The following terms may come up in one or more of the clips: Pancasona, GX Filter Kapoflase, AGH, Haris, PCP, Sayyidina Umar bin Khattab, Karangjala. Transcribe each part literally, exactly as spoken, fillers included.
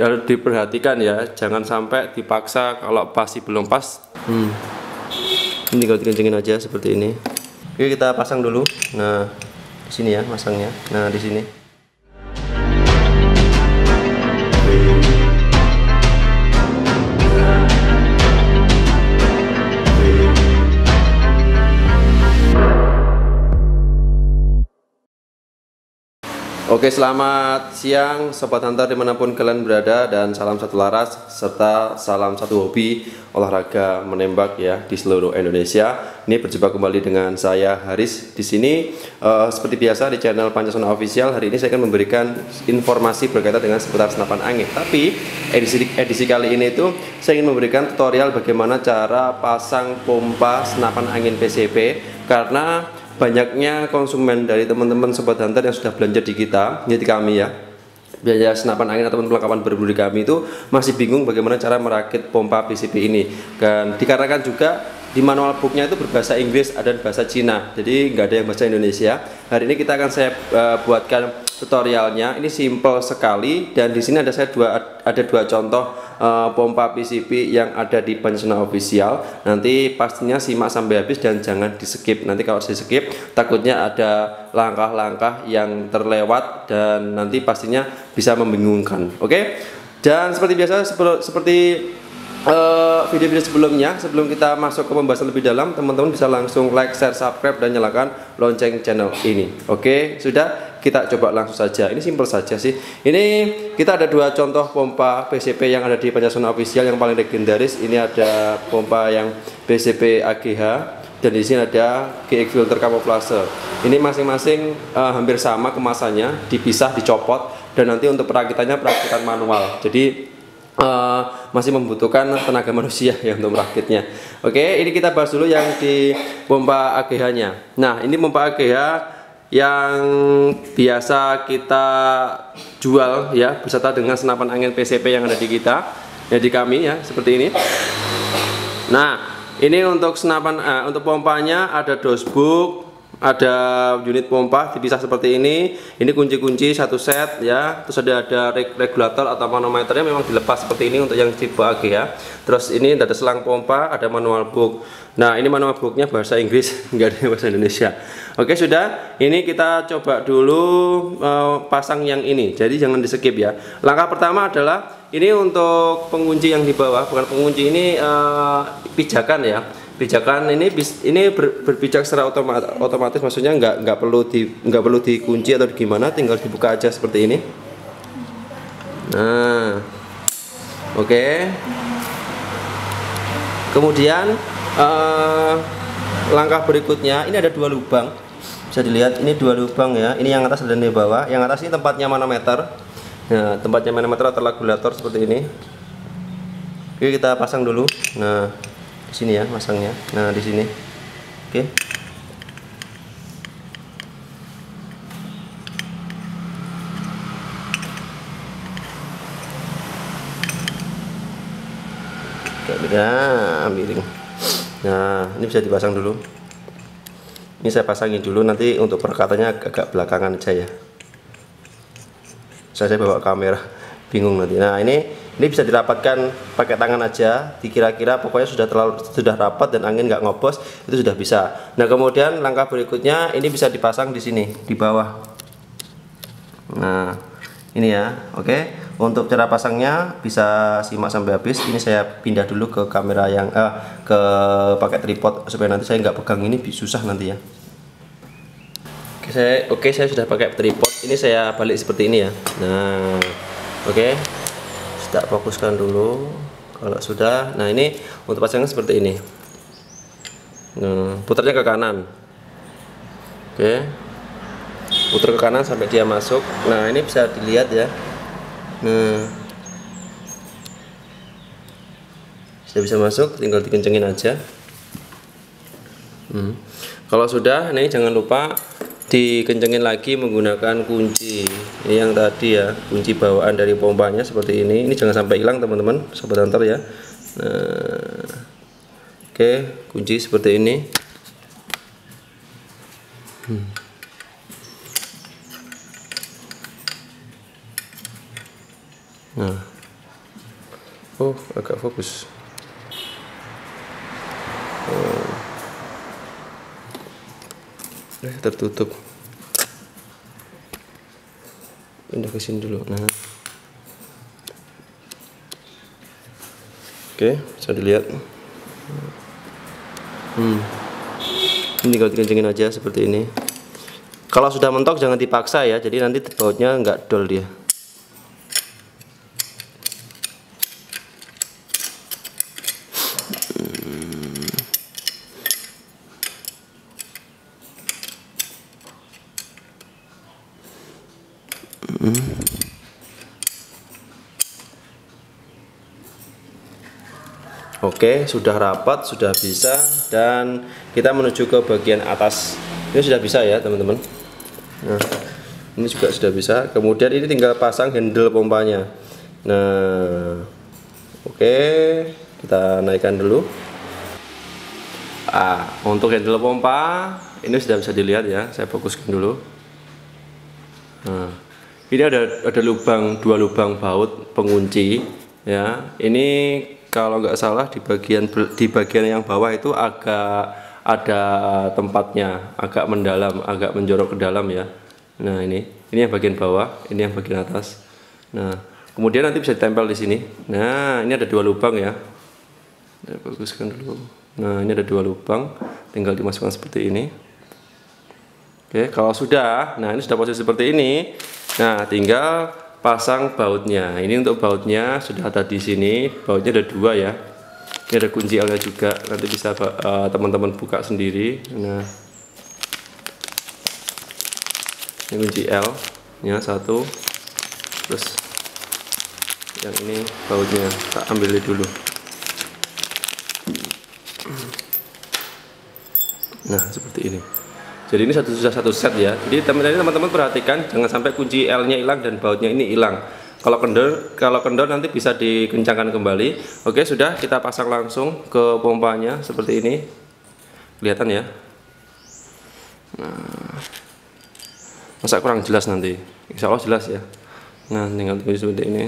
harus diperhatikan ya, jangan sampai dipaksa. Kalau pasti belum pas, hmm. ini kalau dikencengin aja seperti ini. Oke, kita pasang dulu. Nah, di sini ya masangnya. Nah, di sini. Oke, selamat siang Sobat Hunter dimanapun kalian berada, dan salam satu laras serta salam satu hobi olahraga menembak ya di seluruh Indonesia. Ini berjumpa kembali dengan saya Haris di sini. Uh, seperti biasa di channel Pancasona Official, hari ini saya akan memberikan informasi berkaitan dengan seputar senapan angin. Tapi edisi edisi kali ini itu saya ingin memberikan tutorial bagaimana cara pasang pompa senapan angin P C P, karena banyaknya konsumen dari teman-teman Sobat Hunter yang sudah belanja di kita, jadi kami ya, biaya senapan angin ataupun perlengkapan berburu kami itu masih bingung bagaimana cara merakit pompa P C P ini. Dan dikarenakan juga di manual booknya itu berbahasa Inggris, ada bahasa Cina, jadi nggak ada yang bahasa Indonesia. Hari ini kita akan saya uh, buatkan tutorialnya. Ini simple sekali, dan di sini ada saya dua ada dua contoh uh, pompa P C P yang ada di Pancasona Official. Nanti pastinya simak sampai habis dan jangan di skip. Nanti kalau di skip takutnya ada langkah-langkah yang terlewat dan nanti pastinya bisa membingungkan. Oke? Okay? Dan seperti biasa seperti video-video uh, sebelumnya, sebelum kita masuk ke pembahasan lebih dalam, teman-teman bisa langsung like, share, subscribe dan nyalakan lonceng channel ini. Oke, okay? Sudah? Kita coba langsung saja. Ini simpel saja sih. Ini kita ada dua contoh pompa P C P yang ada di Pancasona Official yang paling legendaris. Ini ada pompa yang P C P A G H dan di sini ada G X Filter Kapoflase. Ini masing-masing uh, hampir sama kemasannya, dipisah, dicopot, dan nanti untuk perakitannya perakitan manual. Jadi Uh, masih membutuhkan tenaga manusia ya untuk merakitnya. Oke, ini kita bahas dulu yang di pompa A G H-nya. Nah, ini pompa A G H yang biasa kita jual ya beserta dengan senapan angin P C P yang ada di kita, ya di kami ya, seperti ini. Nah, ini untuk senapan uh, untuk pompanya ada dosbook, ada unit pompa dipisah seperti ini. Ini kunci-kunci satu set ya. Terus ada ada reg regulator atau manometernya memang dilepas seperti ini untuk yang tipe A G ya. Terus ini ada selang pompa, ada manual book. Nah, ini manual booknya bahasa Inggris, enggak ada bahasa Indonesia. Oke, sudah. Ini kita coba dulu uh, pasang yang ini. Jadi jangan di skip ya. Langkah pertama adalah ini untuk pengunci yang di bawah, bukan pengunci ini uh, pijakan ya. Pijakan ini ini ber, berpijak secara otomatis, otomatis maksudnya nggak nggak perlu di nggak perlu dikunci atau gimana, tinggal dibuka aja seperti ini. Nah, oke. Okay. Kemudian uh, langkah berikutnya ini ada dua lubang, bisa dilihat ini dua lubang ya. Ini yang atas dan di bawah. Yang atas ini tempatnya manometer. Nah, tempatnya manometer atau regulator seperti ini. Oke, kita pasang dulu. Nah, di sini ya masangnya. Nah, di sini. Oke. Okay. Nah, miring. Nah, ini bisa dipasang dulu. Ini saya pasangin dulu, nanti untuk perekatannya agak, agak belakangan aja ya. Saya, saya bawa kamera, bingung nanti. Nah, ini ini bisa dirapatkan pakai tangan aja, dikira-kira pokoknya sudah terlalu sudah rapat dan angin nggak ngobos, itu sudah bisa. Nah, kemudian langkah berikutnya ini bisa dipasang di sini di bawah. Nah, ini ya. Oke, untuk cara pasangnya bisa simak sampai habis. Ini saya pindah dulu ke kamera yang eh, ke pakai tripod supaya nanti saya nggak pegang ini susah nanti ya. Oke, saya oke saya sudah pakai tripod. Ini saya balik seperti ini ya. Nah, oke. Kita fokuskan dulu. Kalau sudah, nah ini untuk pasangan seperti ini. Nah, putarnya ke kanan. Oke, putar ke kanan sampai dia masuk. Nah, ini bisa dilihat ya. Nah, sudah bisa masuk, tinggal dikencengin aja. hmm. Kalau sudah, ini jangan lupa dikencengin lagi menggunakan kunci ini yang tadi ya, kunci bawaan dari pompanya seperti ini. Ini jangan sampai hilang teman-teman Sobat Hunter ya. Nah, oke, okay, kunci seperti ini. hmm. Nah, Oh, agak fokus. Oh. Eh, tertutup. Pindah ke sini dulu. Nah. Oke, bisa dilihat. Hmm. Ini tinggal dikencengin aja seperti ini. Kalau sudah mentok jangan dipaksa ya, jadi nanti bautnya nggak dol dia. Oke, sudah rapat, sudah bisa, dan kita menuju ke bagian atas. Ini sudah bisa ya teman-teman. Nah, ini juga sudah bisa. Kemudian ini tinggal pasang handle pompanya. Nah, oke, kita naikkan dulu. Ah, untuk handle pompa ini sudah bisa dilihat ya. Saya fokuskan dulu. Nah, ini ada ada lubang, dua lubang baut pengunci ya. Ini kalau nggak salah di bagian di bagian yang bawah itu agak ada tempatnya, agak mendalam, agak menjorok ke dalam ya. Nah ini, ini yang bagian bawah, ini yang bagian atas. Nah kemudian nanti bisa ditempel di sini. Nah ini ada dua lubang ya. Saya baguskan dulu. Nah ini ada dua lubang, tinggal dimasukkan seperti ini. Oke, kalau sudah, nah ini sudah posisi seperti ini. Nah tinggal pasang bautnya. Ini untuk bautnya sudah ada di sini. Bautnya ada dua ya. Ini ada kunci L-nya juga. Nanti bisa teman-teman uh, buka sendiri. Nah, ini kunci L-nya satu. Terus yang ini bautnya. Tak ambil dulu. Nah, seperti ini. Jadi ini satu sudah satu set ya. Jadi teman-teman perhatikan jangan sampai kunci L-nya hilang dan bautnya ini hilang. Kalau kendor, kalau kendor nanti bisa dikencangkan kembali. Oke, sudah kita pasang langsung ke pompanya seperti ini. Kelihatan ya? Nah, masa kurang jelas nanti. Insya Allah jelas ya. Nah, tinggal tulis seperti ini.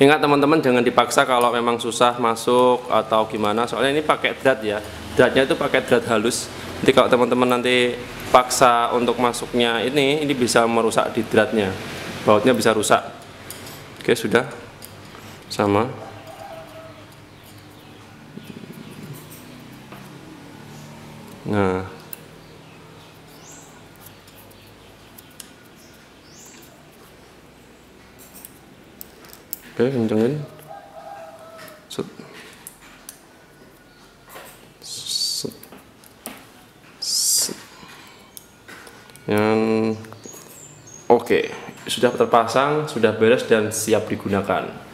Ingat teman-teman jangan dipaksa kalau memang susah masuk atau gimana, soalnya ini pakai drat ya, dratnya itu pakai drat halus. Jadi kalau teman-teman nanti paksa untuk masuknya ini, ini bisa merusak di dratnya, bautnya bisa rusak. Oke sudah, sama. Nah. Oke, kencengin. Set. Set. Set. Yang oke, sudah terpasang, sudah beres dan siap digunakan.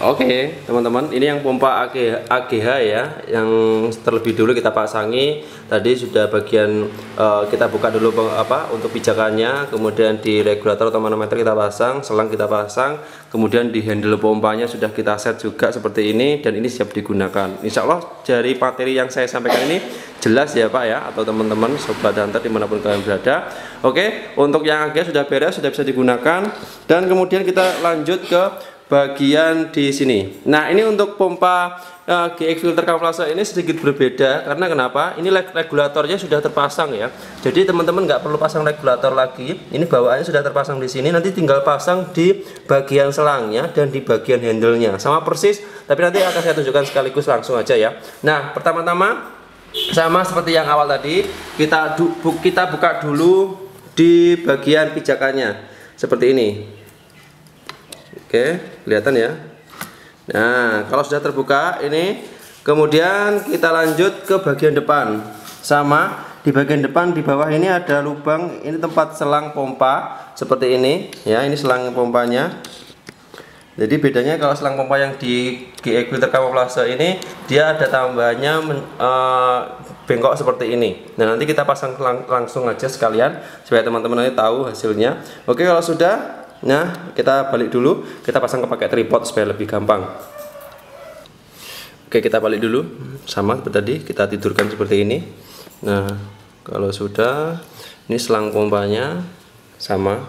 Oke, teman-teman, ini yang pompa A G H ya, yang terlebih dulu kita pasangi. Tadi sudah bagian uh, kita buka dulu apa untuk pijakannya, kemudian di regulator atau manometer kita pasang, selang kita pasang, kemudian di handle pompanya sudah kita set juga seperti ini dan ini siap digunakan. Insya Allah dari materi yang saya sampaikan ini jelas ya Pak ya, atau teman-teman sobat hunter dimanapun kalian berada. Oke, untuk yang A G H sudah beres, sudah bisa digunakan dan kemudian kita lanjut ke bagian di sini. Nah ini untuk pompa uh, G X filter kapoflase ini sedikit berbeda karena kenapa? Ini regulatornya sudah terpasang ya. Jadi teman-teman nggak perlu pasang regulator lagi. Ini bawaannya sudah terpasang di sini. Nanti tinggal pasang di bagian selangnya dan di bagian handle-nya sama persis. Tapi nanti akan saya tunjukkan sekaligus langsung aja ya. Nah pertama-tama sama seperti yang awal tadi kita du bu kita buka dulu di bagian pijakannya seperti ini. Oke, kelihatan ya. Nah, kalau sudah terbuka ini, kemudian kita lanjut ke bagian depan. Sama, di bagian depan di bawah ini ada lubang, ini tempat selang pompa seperti ini ya, ini selang pompanya. Jadi bedanya kalau selang pompa yang di G X filter kapoflase ini dia ada tambahannya uh, bengkok seperti ini. Nah, nanti kita pasang lang langsung aja sekalian supaya teman-teman nanti tahu hasilnya. Oke, kalau sudah, nah kita balik dulu, kita pasang ke pakai tripod supaya lebih gampang. Oke, kita balik dulu, sama seperti tadi kita tidurkan seperti ini. Nah kalau sudah, ini selang pompanya sama.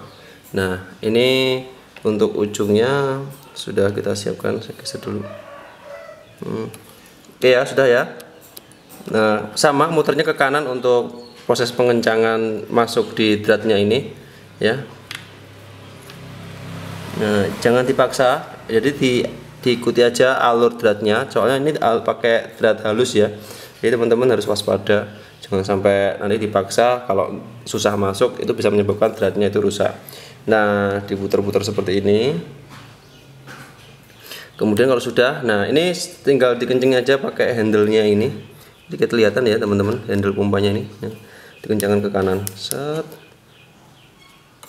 Nah, ini untuk ujungnya sudah kita siapkan, saya geser dulu. hmm. Oke ya, sudah ya. Nah, sama muternya ke kanan untuk proses pengencangan masuk di dratnya ini ya. Nah, jangan dipaksa, jadi di, diikuti aja alur dratnya, soalnya ini al, pakai drat halus ya. Jadi teman-teman harus waspada, jangan sampai nanti dipaksa, kalau susah masuk itu bisa menyebabkan dratnya itu rusak. Nah, diputar-putar seperti ini. Kemudian kalau sudah, nah ini tinggal dikencing aja pakai handle-nya ini. Jadi kelihatan ya teman-teman, handle pompanya ini. Ya. Dikencangkan ke kanan. Set.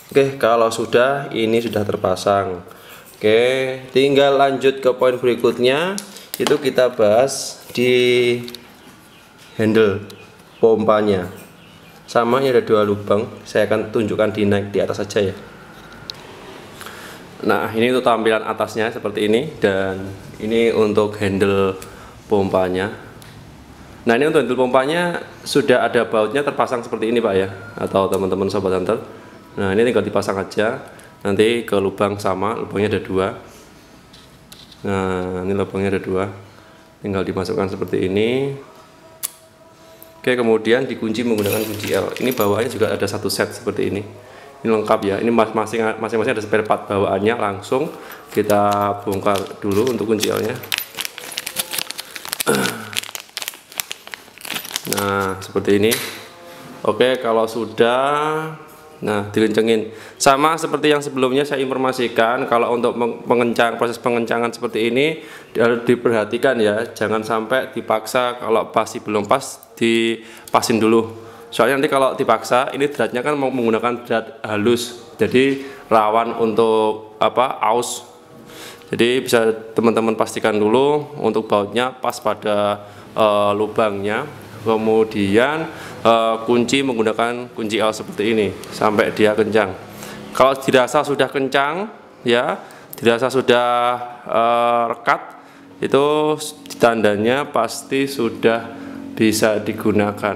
Oke, kalau sudah, ini sudah terpasang. Oke, tinggal lanjut ke poin berikutnya. Itu kita bahas di handle pompanya. Sama, ini ada dua lubang, saya akan tunjukkan di naik di atas saja ya. Nah, ini untuk tampilan atasnya seperti ini, dan ini untuk handle pompanya. Nah, ini untuk handle pompanya sudah ada bautnya terpasang seperti ini Pak ya, atau teman-teman sobat hunter. Nah, ini tinggal dipasang aja, nanti ke lubang sama, lubangnya ada dua. Nah, ini lubangnya ada dua, tinggal dimasukkan seperti ini. Oke, kemudian dikunci menggunakan kunci L. Ini bawaannya juga ada satu set seperti ini. Ini lengkap ya. Ini masing-masing ada spare part bawaannya. Langsung kita bongkar dulu untuk kunci L-nya. Nah, seperti ini. Oke, kalau sudah, nah dikencengin. Sama seperti yang sebelumnya saya informasikan, kalau untuk pengencang, proses pengencangan seperti ini harus diperhatikan ya. Jangan sampai dipaksa, kalau pasti belum pas dipasin dulu, soalnya nanti kalau dipaksa ini dratnya kan mau menggunakan drat halus, jadi rawan untuk apa aus. Jadi bisa teman-teman pastikan dulu untuk bautnya pas pada uh, lubangnya, kemudian uh, kunci menggunakan kunci L seperti ini sampai dia kencang. Kalau dirasa sudah kencang ya, dirasa sudah uh, rekat, itu tandanya pasti sudah bisa digunakan.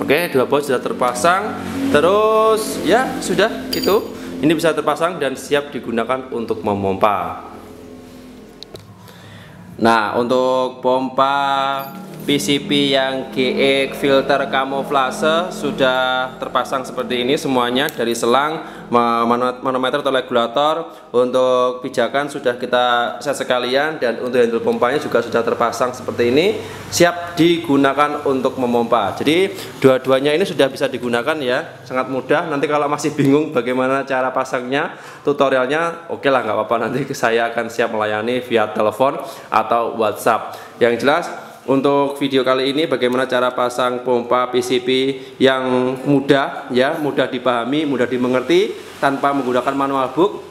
Oke, dua baut sudah terpasang. Terus ya sudah, itu ini bisa terpasang dan siap digunakan untuk memompa. Nah, untuk pompa P C P yang G X Filter Kamuflase sudah terpasang seperti ini semuanya, dari selang, manometer atau regulator, untuk pijakan sudah kita set sekalian, dan untuk handle pompanya juga sudah terpasang seperti ini, siap digunakan untuk memompa. Jadi dua-duanya ini sudah bisa digunakan ya, sangat mudah. Nanti kalau masih bingung bagaimana cara pasangnya, tutorialnya oke lah, nggak apa-apa, nanti saya akan siap melayani via telepon atau WhatsApp. Yang jelas, untuk video kali ini bagaimana cara pasang pompa P C P yang mudah ya, mudah dipahami, mudah dimengerti tanpa menggunakan manual book,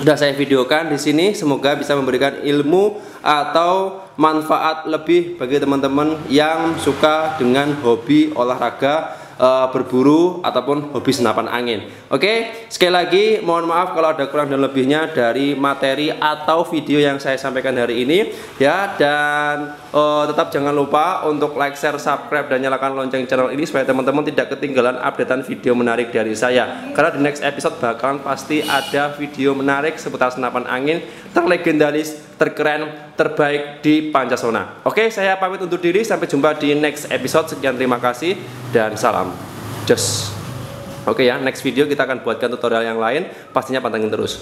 sudah saya videokan di sini. Semoga bisa memberikan ilmu atau manfaat lebih bagi teman-teman yang suka dengan hobi olahraga, Uh, berburu ataupun hobi senapan angin. Oke, sekali lagi mohon maaf kalau ada kurang dan lebihnya dari materi atau video yang saya sampaikan hari ini ya. Dan uh, tetap jangan lupa untuk like, share, subscribe, dan nyalakan lonceng channel ini supaya teman-teman tidak ketinggalan updatean video menarik dari saya, karena di next episode bakalan pasti ada video menarik seputar senapan angin terlegendaris, terkeren, terbaik di Pancasona. Oke, saya pamit undur diri, sampai jumpa di next episode. Sekian, terima kasih dan salam just. Oke ya, next video kita akan buatkan tutorial yang lain, pastinya pantengin terus.